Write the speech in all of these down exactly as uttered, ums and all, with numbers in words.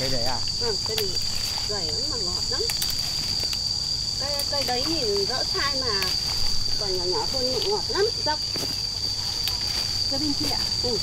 Cây đấy à? Ừ, cây này dày lắm mà ngọt lắm. Cây, cây đấy thì rỡ sai mà còn nhỏ nhỏ thôi, ngọt lắm, dọc. Ra bên kia ạ? Ừ.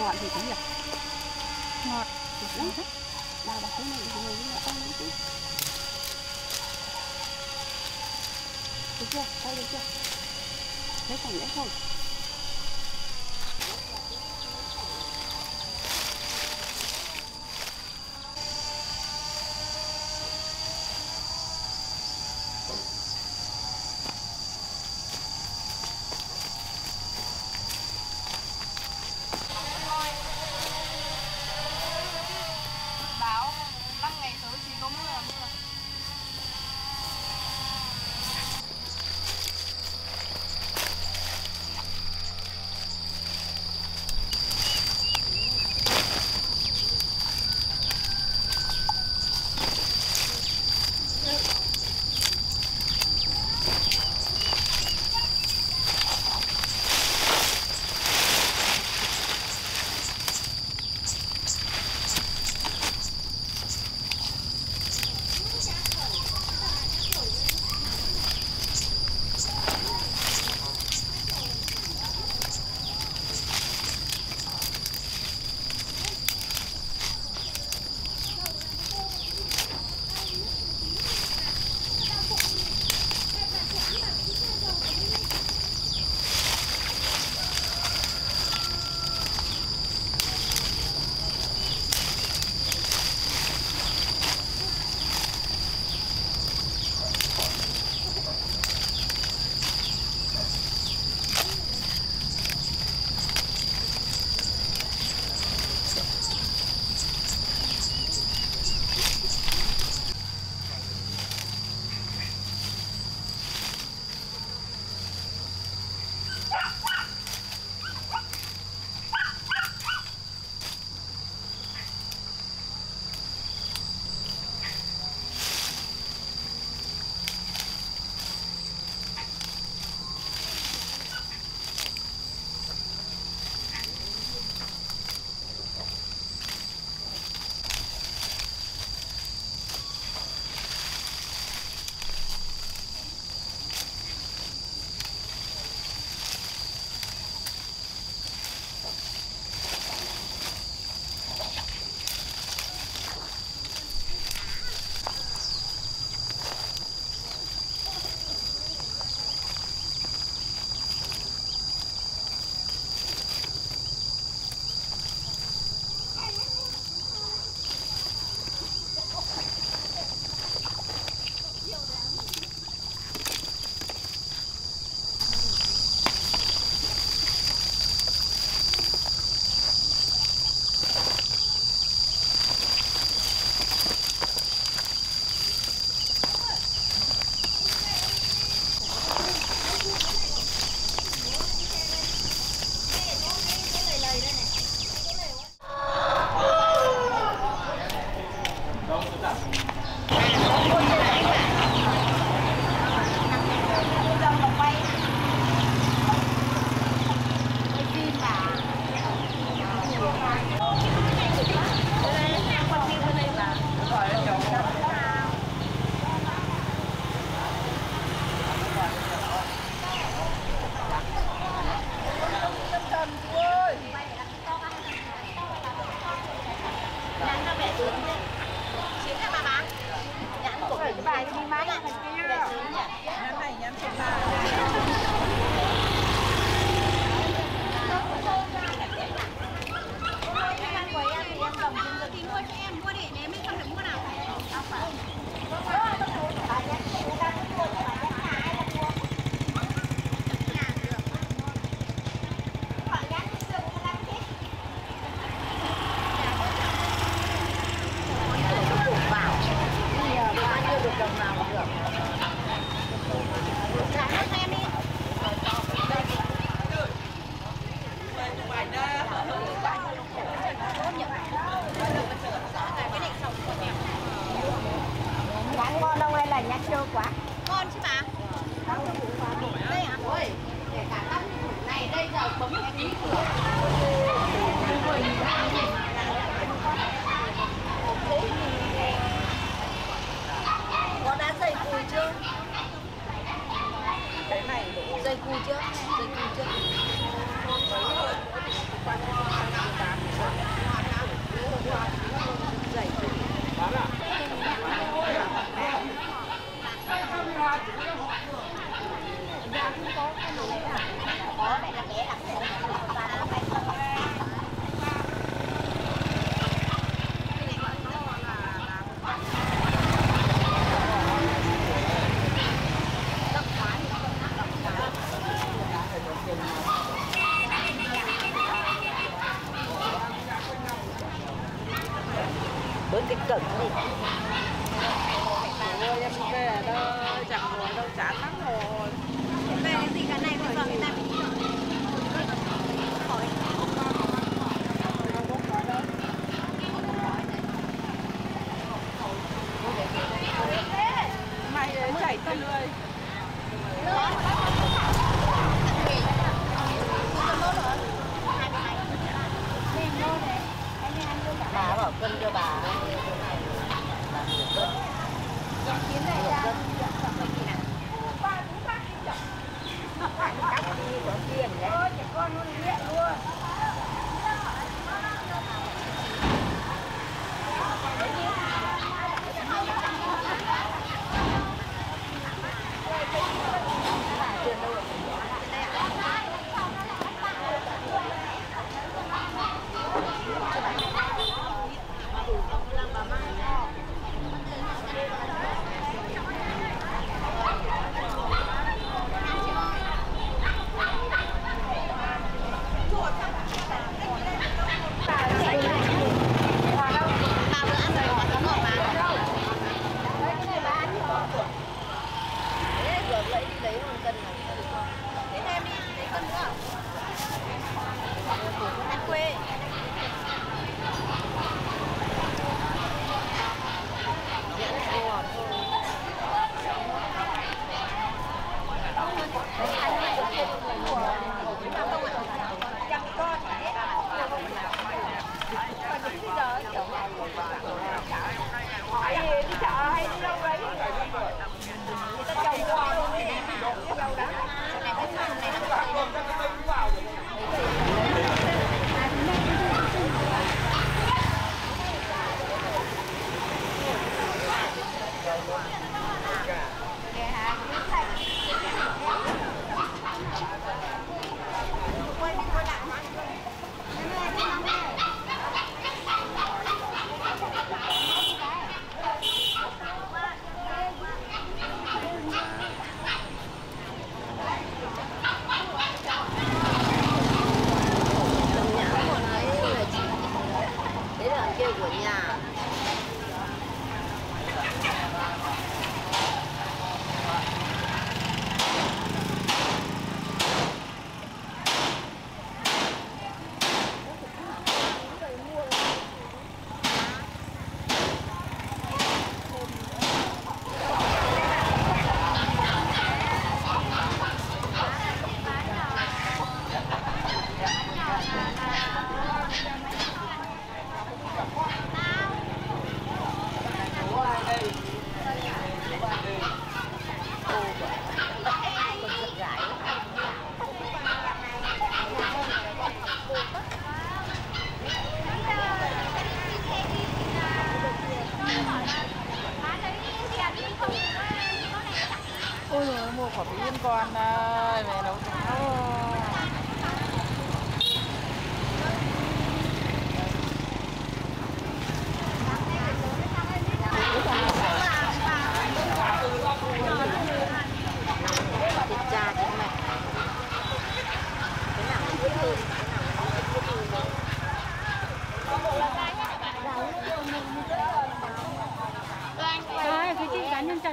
Ngọt thì có nhiều, ngọt thì cũng thích. Đào bạc cái này thì người như là ăn đấy chứ. Được chưa? Thấy được chưa? Thấy còn đấy không? thì mua cho em, mua để nếu mình không được mua nào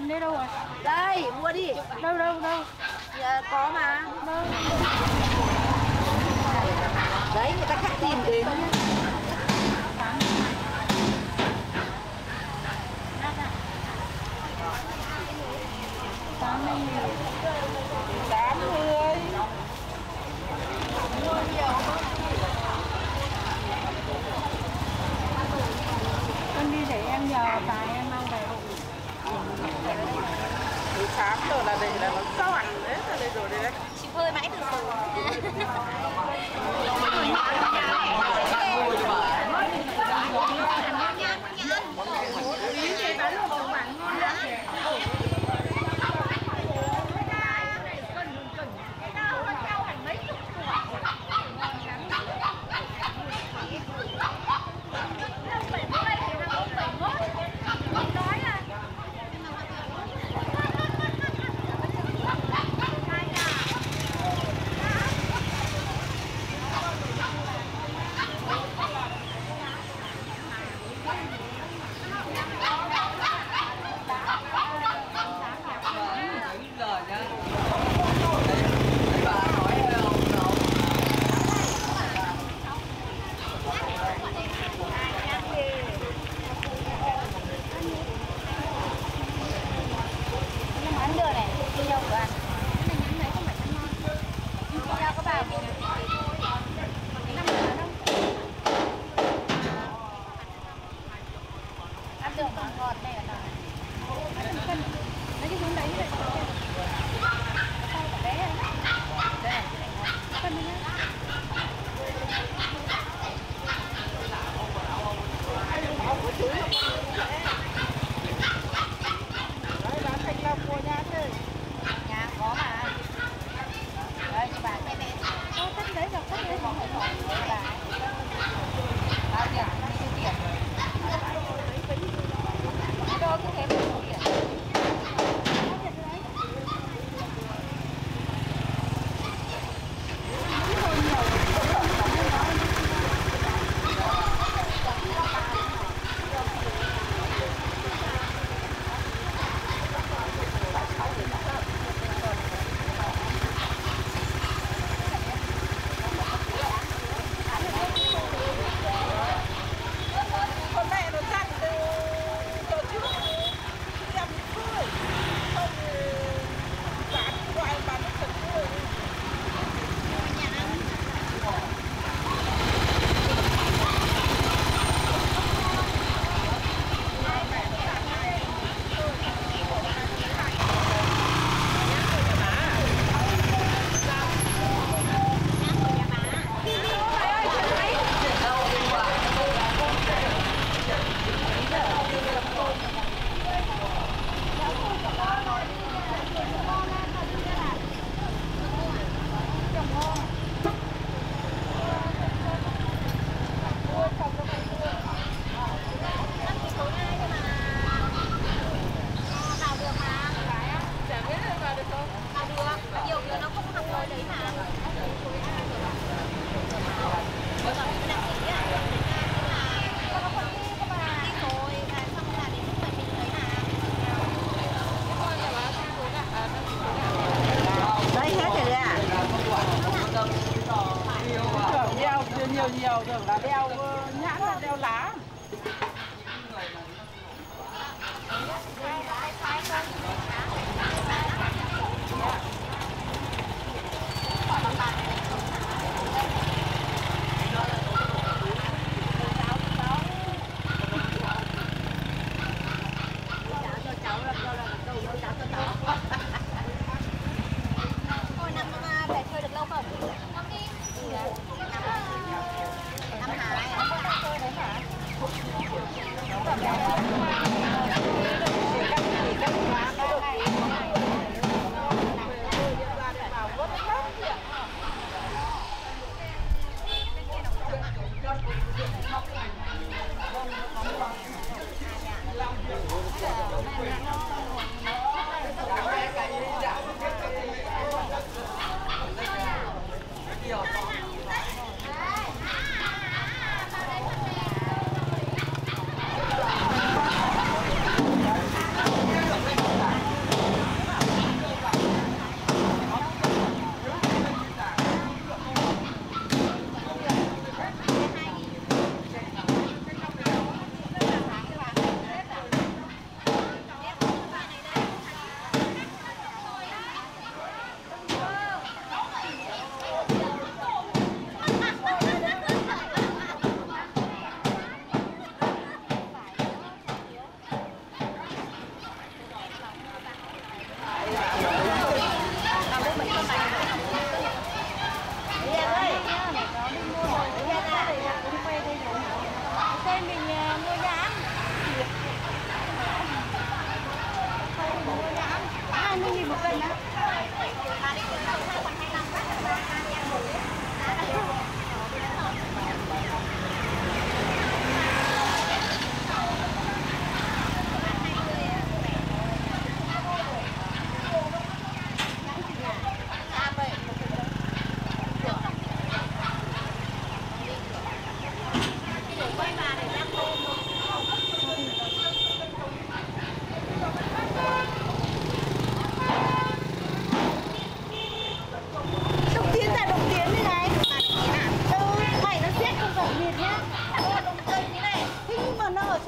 Bình đi đâu rồi? Đây, mua đi. Đâu, đâu, đâu? Dạ, có mà. Đâu? Đấy, người ta khách tìm đến. tám mươi nhiều. tám mươi. Mua nhiều không? Con đi để em nhờ bà em mang về. Buổi sáng rồi là để là nó sao hẳn đấy, là để rồi đấy. Chị phơi mãi từ từ. Hãy subscribe cho kênh Ghiền Mì Gõ để không bỏ lỡ những video hấp dẫn.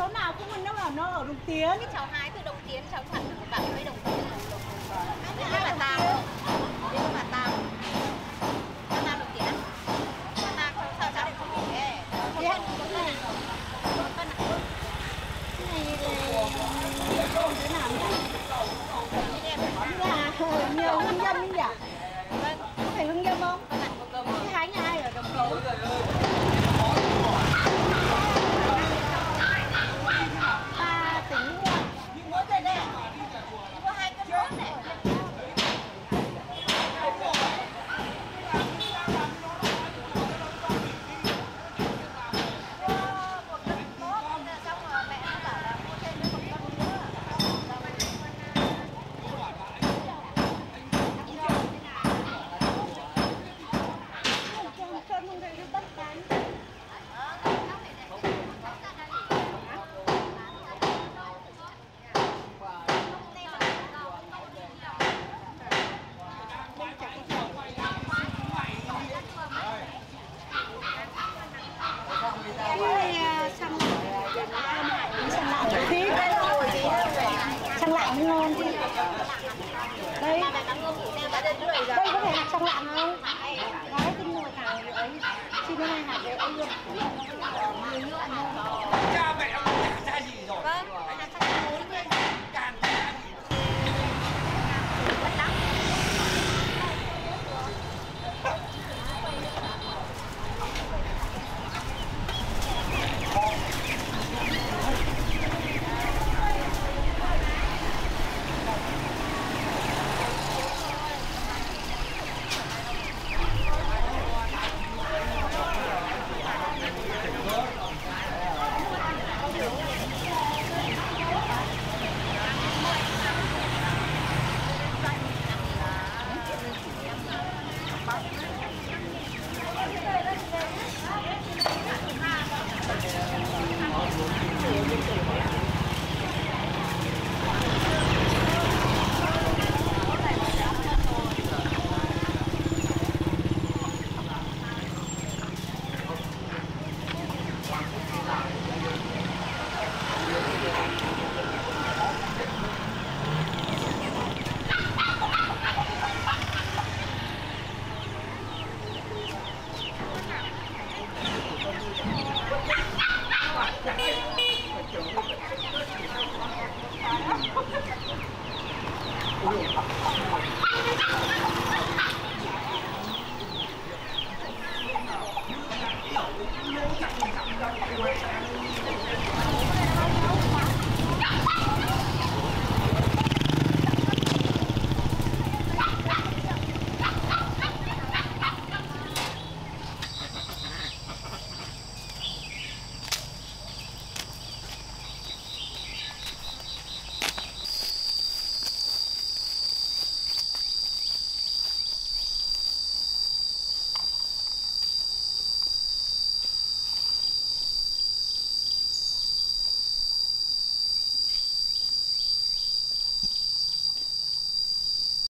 chỗ nào cũng mình nó là nó ở Đồng Tiến. Cái cháu hái từ Đồng Tiến, cháu chặt từ cả mấy Đồng Tiến. Biết là tàng không? Biết là tàng. Tàng nào Đồng Tiến á? Tàng không sao cháu lại không biết đấy. Biết. Cái này là nhiều hương dâm nhỉ? Có phải hương dâm không? Cái hái nhà ai ở Đồng Tiến? Hãy subscribe cho kênh Ghiền Mì Gõ để không bỏ lỡ những video hấp dẫn.